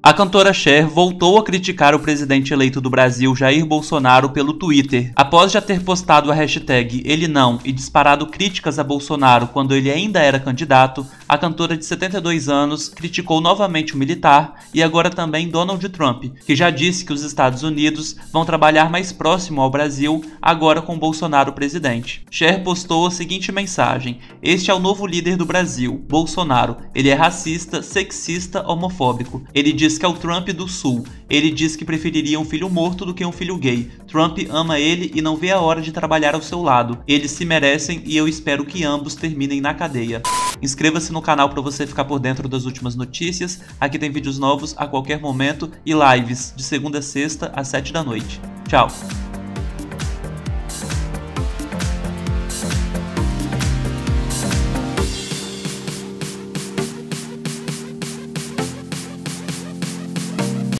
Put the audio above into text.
A cantora Cher voltou a criticar o presidente eleito do Brasil, Jair Bolsonaro, pelo Twitter. Após já ter postado a hashtag #EleNão e disparado críticas a Bolsonaro quando ele ainda era candidato, a cantora de 72 anos criticou novamente o militar e agora também Donald Trump, que já disse que os Estados Unidos vão trabalhar mais próximo ao Brasil, agora com Bolsonaro presidente. Cher postou a seguinte mensagem: "Este é o novo líder do Brasil, Bolsonaro. Ele é racista, sexista, homofóbico. Ele diz que é o Trump do Sul. Ele diz que preferiria um filho morto do que um filho gay. Trump ama ele e não vê a hora de trabalhar ao seu lado. Eles se merecem e eu espero que ambos terminem na cadeia." Inscreva-se no canal para você ficar por dentro das últimas notícias. Aqui tem vídeos novos a qualquer momento e lives de segunda a sexta às 7 da noite. Tchau!